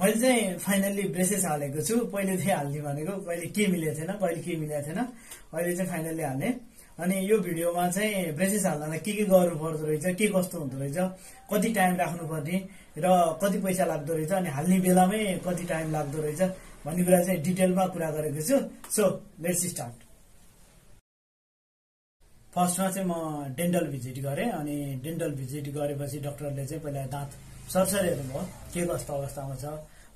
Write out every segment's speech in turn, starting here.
मैले finally braces हालेको छु पहिले चाहिँ हाल्ने भनेको पहिले के मिलेथेन पहिले के मिलेथेन अहिले चाहिँ फाइनली हाल्ने अनि यो भिडियोमा चाहिँ braces हाल्नलाई के गर्नु पर्दो रहेछ के कस्तो हुन्छ रहेछ कति टाइम राख्नु पर्ने र कति पैसा लाग्दो रहेछ अनि हाल्ने बेलामै कति टाइम लाग्दो रहेछ भन्ने कुरा चाहिँ डिटेलमा कुरा गरेको छु सो लेट्स स्टार्ट फर्स्टमा चाहिँ म डेन्टल भिजिट गरे अनि डेन्टल भिजिट गरेपछि डाक्टरले चाहिँ पहिला दाँत सरसरी हेर्नुभयो के कस्तो अवस्थामा छ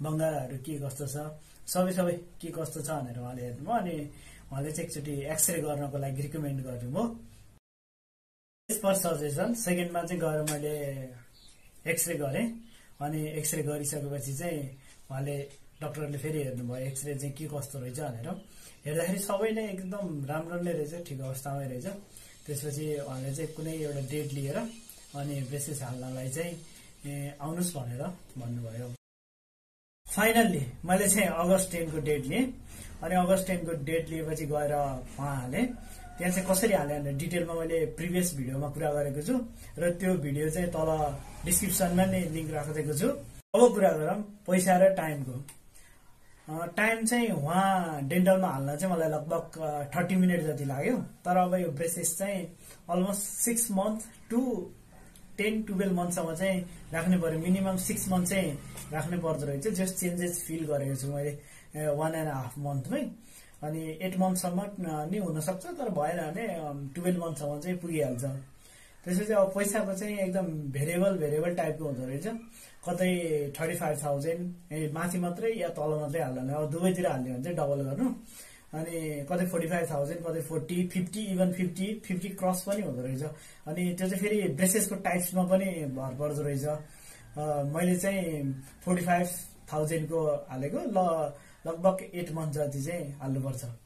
बङ्गाराहरु के कस्तो छ सबै के कस्तो छ भनेर उहाँले हेर्नुभयो अनि उहाँले चाहिँ एकचोटी एक्सरे गर्नको लागि रिकमेन्ड गर्नुभयो फर्स्ट सजेसन सेकेन्डमा चाहिँ गएर मैले एक्सरे गरे अनि एक्सरे गरिसकेपछि चाहिँ उहाँले डाक्टरले फेरि हेर्नुभयो एक्सरे चाहिँ के कस्तो रहेछ भनेर हेर्दाखेरि सबै नै एकदम राम्रो नै रहेछ ठिक अवस्थामै रहेछ त्यसपछि उहाँले चाहिँ कुनै एउटा डेट लिएर अनि ब्रेसेस हाल्नलाई चाहिँ आउनुस् भनेर भन्नुभयो फाइनली मैले चाहिँ अगस्ट 10 को डेट लिए अनि अगस्ट 10 को डेट लिएपछि गएर उहाँले त्यहाँ चाहिँ कसरी हाले भने डिटेलमा मैले प्रिभियस भिडियोमा कुरा गरेको छु र त्यो भिडियो चाहिँ तल डिस्क्रिप्सनमा नै लिंक राखेको छु अब कुरा गरौं पैसा र टाइमको टाइम चाहिँ उहाँ डेन्टलमा हाल्न चाहिँ मलाई लगभग 30 मिनेट जति लाग्यो तर अब यो ब्रेसेस चाहिँ अलमोस्ट 6 मन्थ टु 10-12 months सम्म चाहिँ राख्नु पर्यो मिनिमम 6 months चाहिँ राख्नु पर्दो रहेछ जस्ट चेन्जेस फिल गरेको छु मैले 1.5 month मै अनि 8 months सम्म नि हुन सक्छ तर भएन भने 12 months सम्म चाहिँ पुगिहाल्छ त्यसैले अब पैसाको चाहिँ एकदम भेरिएबल टाइपको हुँदो रहेछ कतै 35,000 माथि मात्रै या तल मात्रै हाल्नु अब दुबैतिर हाल्ने भने चाहिँ डबल गर्नु अनि कतै 45,000 कतै 40 50 इवन 50 क्रस पनि हुँदो रहेछ अनि त्यो चाहिँ फेरि ब्रेसेसको टाइप्समा पनि भर पर्दो रहेछ मैले चाहिँ 45,000 को हालेको लगभग 8 month जति चाहिँ हाल्नु पर्छ